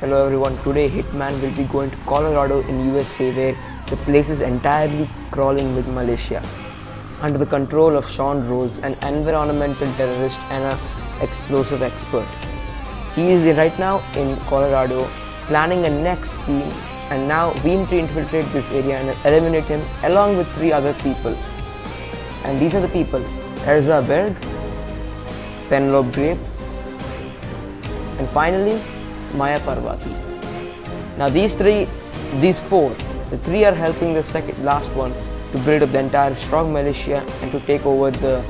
Hello everyone, today Hitman will be going to Colorado in USA, where the place is entirely crawling with militia under the control of Sean Rose, an environmental terrorist and an explosive expert. He is right now in Colorado planning a next scheme, and now we need to infiltrate this area and eliminate him along with 3 other people. And these are the people: Ezra Berg, Penelope Graves, and finally Maya Parvati. Now the three are helping the last one to build up the entire strong militia and to take over the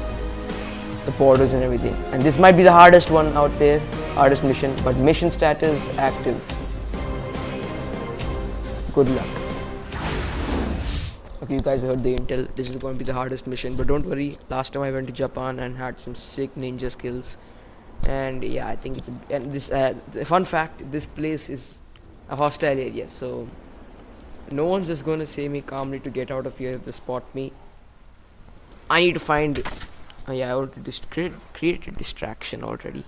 borders and everything. And this might be the hardest one out there, hardest mission, but mission status active. Good luck. Okay, you guys heard the intel. This is going to be the hardest mission, but don't worry. Last time I went to Japan and had some sick ninja skills. And yeah, I think fun fact, this place is a hostile area, so no one's just gonna say me calmly to get out of here if they spot me. I need to find. Oh yeah, I already create a distraction already.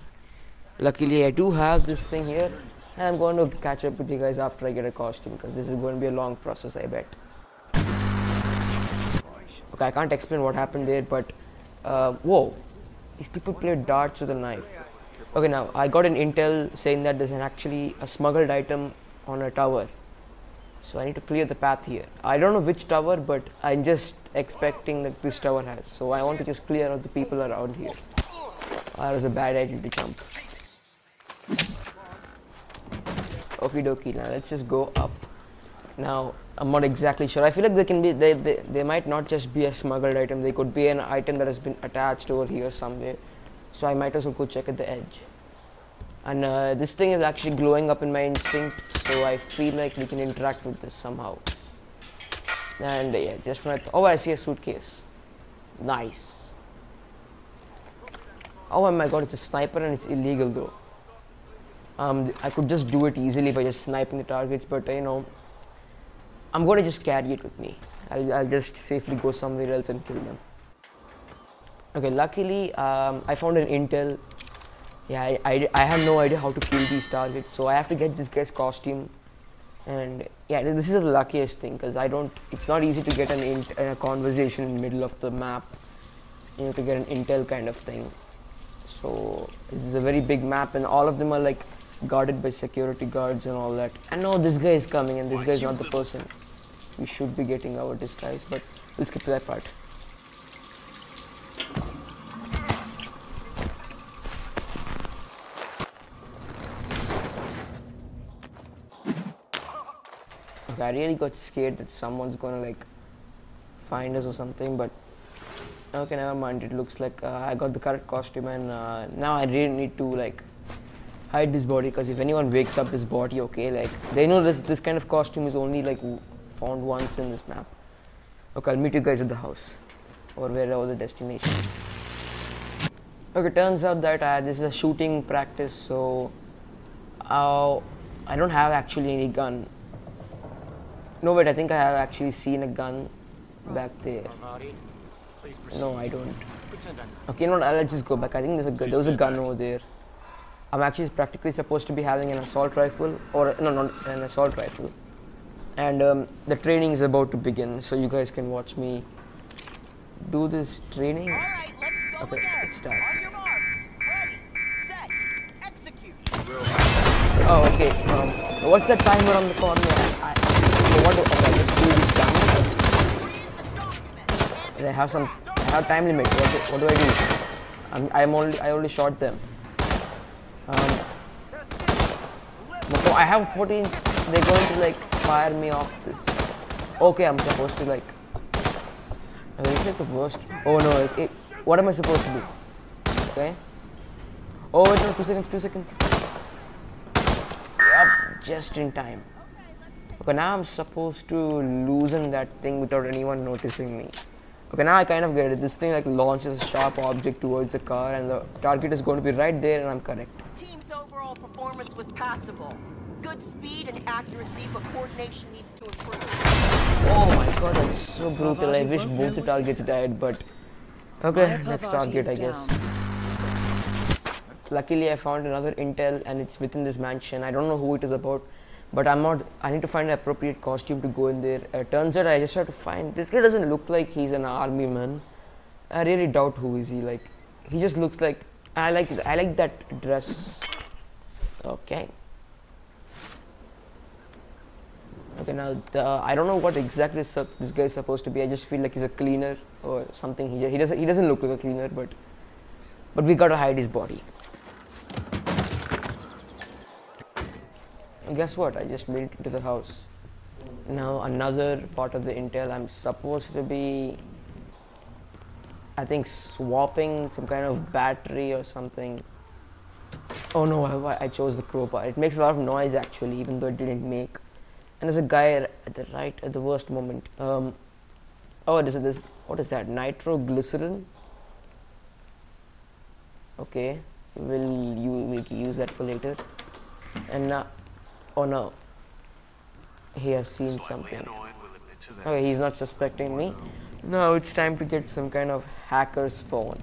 Luckily, I do have this thing here, and I'm going to catch up with you guys after I get a costume, because this is going to be a long process, I bet. Okay, I can't explain what happened there, but whoa, these people play darts with a knife. Okay, now I got an intel saying that there's actually a smuggled item on a tower. So I need to clear the path here. I don't know which tower, but I'm just expecting that this tower has. So I want to just clear out the people around here. That was a bad idea to jump. Okie dokie, now let's just go up. Now, I'm not exactly sure. I feel like they might not just be a smuggled item. They could be an item that has been attached over here somewhere. So I might as well go check at the edge. And this thing is actually glowing up in my instinct, so I feel like we can interact with this somehow. And yeah, just when I oh, I see a suitcase. Nice. Oh my god, it's a sniper and it's illegal though. I could just do it easily by just sniping the targets, but you know, I'm gonna just carry it with me. I'll just safely go somewhere else and kill them. Okay, luckily I found an intel. Yeah, I have no idea how to kill these targets, so I have to get this guy's costume. And yeah, this is the luckiest thing, because it's not easy to get a conversation in the middle of the map, you know, to get an intel kind of thing. So this is a very big map, and all of them are like guarded by security guards and all that. And no, this guy is coming, and this guy is not the person. We should be getting our disguise, but we'll skip that part. I really got scared that someone's gonna like find us or something, but okay, never mind. It looks like I got the correct costume, and now I really need to like hide this body, because if anyone wakes up this body, okay, like they know this kind of costume is only like found once in this map. Okay, I'll meet you guys at the house or wherever the destination. Okay, turns out that this is a shooting practice, so I don't have actually any gun. No, wait, I think I have actually seen a gun back there. No, I don't. Okay, no, let's just go back. I think there was a gun over there. I'm actually practically supposed to be having an assault rifle, or no, not an assault rifle. And the training is about to begin, so you guys can watch me do this training. All right, let's go. Okay, it starts. On your marks, ready, set, execute. Oh, okay. What's the timer on the corner? I have time limit. What do I do? I only shot them. So I have 14. They're going to like fire me off this. Okay, I'm supposed to like. Is it the worst? Oh no! What am I supposed to do? Okay. Oh wait, no! 2 seconds. 2 seconds. Yep, just in time. Okay, now I'm supposed to loosen that thing without anyone noticing me. Okay, now I kind of get it. This thing like launches a sharp object towards the car, and the target is going to be right there, and I'm correct. Team's overall performance was passable. Good speed and accuracy, but coordination needs to improve. Oh my god, that's so brutal. I wish both the targets died, but okay, next target, I guess. Luckily, I found another intel and it's within this mansion. I don't know who it is about, but I need to find an appropriate costume to go in there. Turns out I just have to find, this guy doesn't look like he's an army man. I really doubt who is he, like, he just looks like, I like that dress. Okay. Okay, now I don't know what exactly this guy is supposed to be. I just feel like he's a cleaner or something. He doesn't look like a cleaner, but we gotta hide his body. And guess what? I just made it into the house. Now another part of the intel. I'm supposed to be, I think, swapping some kind of battery or something. Oh no! I chose the crowbar. It makes a lot of noise actually, even though it didn't make. And there's a guy at the worst moment. Oh, this? What is that? Nitroglycerin. Okay, we'll use that for later. And now, oh no, he has seen something. Okay, he's not suspecting me. Now it's time to get some kind of hacker's phone.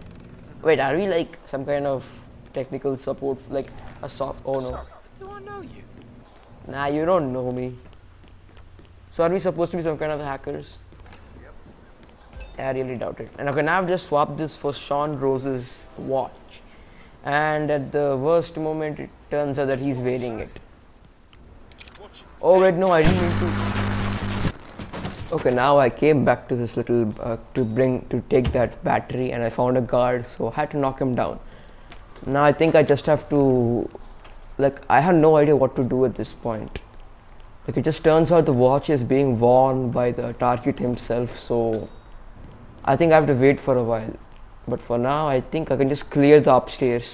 Wait, are we like some kind of technical support, like a soft? Oh no. Do I know you? Nah, you don't know me. So are we supposed to be some kind of hackers? Yep. I really doubt it. And okay, now I've just swapped this for Sean Rose's watch. And at the worst moment, it turns out that he's wearing it. Oh wait, no, I didn't mean to. Okay, now I came back to this little to take that battery, and I found a guard, so I had to knock him down. Now I think I just have to, like, I have no idea what to do at this point. Like, it just turns out the watch is being worn by the target himself, so I think I have to wait for a while. But for now, I think I can just clear the upstairs.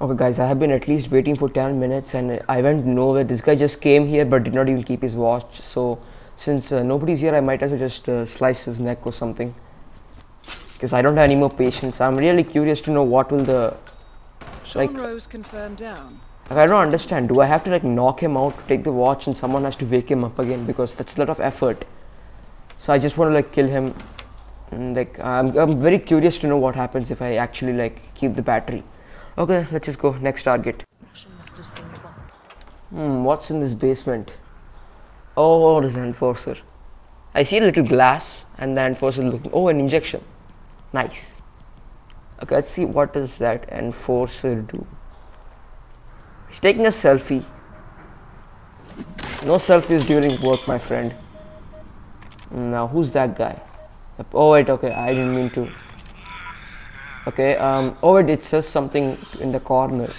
Okay guys, I have been at least waiting for 10 minutes and I went nowhere. This guy just came here but did not even keep his watch, so since nobody's here, I might as well just slice his neck or something, because I don't have any more patience. I'm really curious to know what will the, like, Sean Rose confirmed down. I don't understand. Do I have to like knock him out to take the watch and someone has to wake him up again? Because that's a lot of effort. So I just want to like kill him. And, like, I'm very curious to know what happens if I actually like keep the battery. Okay, let's just go next target. What's in this basement? Oh, there's an enforcer. I see a little glass and the enforcer looking. Oh, an injection. Nice. Okay, let's see what does that enforcer do. He's taking a selfie. No selfies during work, my friend. Now, who's that guy? Oh wait, okay, I didn't mean to. Okay, oh wait, it says something in the corner.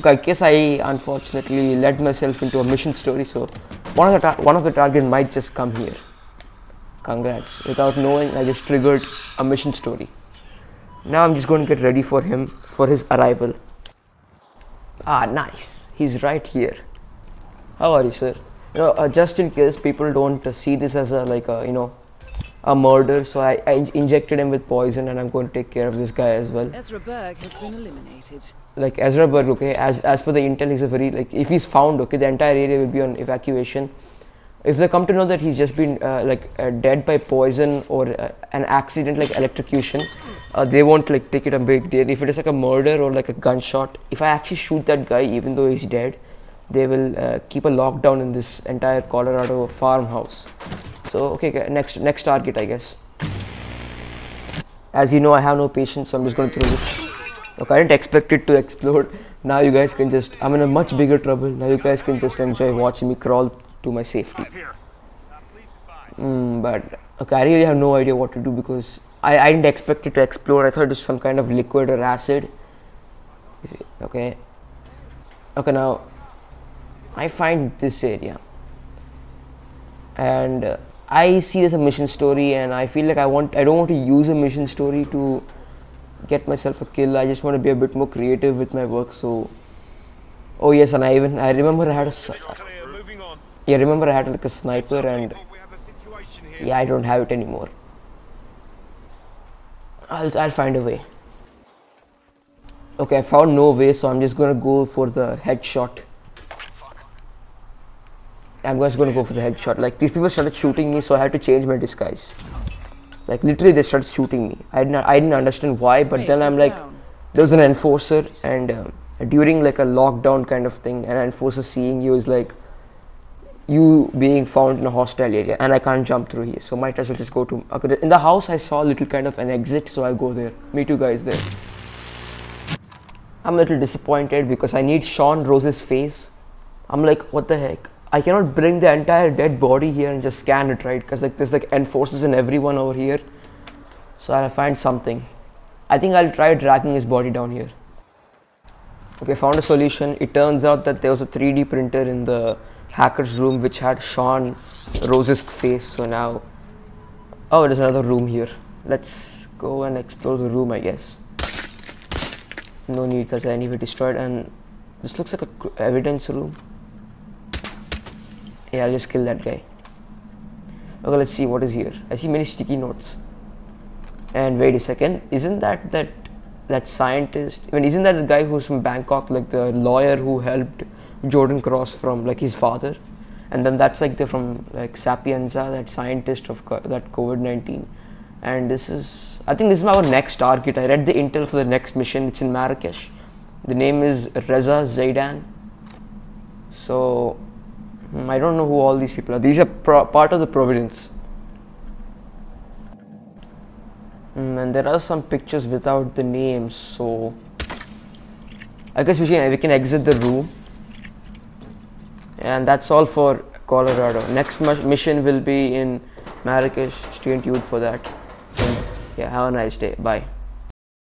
Okay, I guess I unfortunately led myself into a mission story, so one of the target might just come here. Congrats. Without knowing, I just triggered a mission story. Now I'm just going to get ready for him, for his arrival. Ah, nice. He's right here. How are you, sir? You know, just in case people don't see this as a murder, so I injected him with poison, and I'm going to take care of this guy as well. Ezra Berg has been eliminated. Like, Ezra Berg, okay, as per the intel, he's a very, like, if he's found, okay, the entire area will be on evacuation. If they come to know that he's just been dead by poison or an accident like electrocution, they won't like take it a big deal. If it is like a murder or like a gunshot, if I actually shoot that guy even though he's dead, they will keep a lockdown in this entire Colorado farmhouse. So okay, next target, I guess. As you know, I have no patience, so I'm just going to throw this. Okay, I didn't expect it to explode. Now you guys can just, I'm in a much bigger trouble. Now you guys can just enjoy watching me crawl to my safety. But okay, I really have no idea what to do because I didn't expect it to explode. I thought it was some kind of liquid or acid. Okay. Okay, now I find this area and I see there's a mission story, and I feel like I don't want to use a mission story to get myself a kill. I just want to be a bit more creative with my work. So, oh yes, and I remember I had like a sniper, and yeah, I don't have it anymore. I'll find a way. Okay, I found no way, so I'm just gonna go for the headshot. I'm just gonna go for the headshot. Like, these people started shooting me, so I had to change my disguise. Like, literally, they started shooting me. I didn't understand why, but then I'm like, there was an enforcer, and during like a lockdown kind of thing, an enforcer seeing you is like, you being found in a hostile area, and I can't jump through here, so might as well just go to in the house. I saw a little kind of an exit, so I'll go there. Meet you guys there. I'm a little disappointed because I need Sean Rose's face. I'm like, what the heck? I cannot bring the entire dead body here and just scan it, right? Because like there's like enforcers and everyone over here. So I'll find something. I think I'll try dragging his body down here. Okay, found a solution. It turns out that there was a 3D printer in the hacker's room which had Sean Rose's face. So now, oh, there's another room here. Let's go and explore the room, I guess. No need, because I anyway destroyed. And this looks like a evidence room. Yeah, I'll just kill that guy. Okay, let's see what is here. I see many sticky notes. And wait a second, isn't that scientist? I mean, isn't that the guy who's from Bangkok, like the lawyer who helped Jordan Cross from like his father? And then that's like they're from like Sapienza, that scientist of that COVID-19. And this is, I think this is our next target. I read the intel for the next mission. It's in Marrakesh. The name is Reza Zaidan. So I don't know who all these people are. These are part of the Providence. And there are some pictures without the names, so I guess we can exit the room. And that's all for Colorado. Next mission will be in Marrakesh. Stay tuned for that. And yeah, have a nice day. Bye.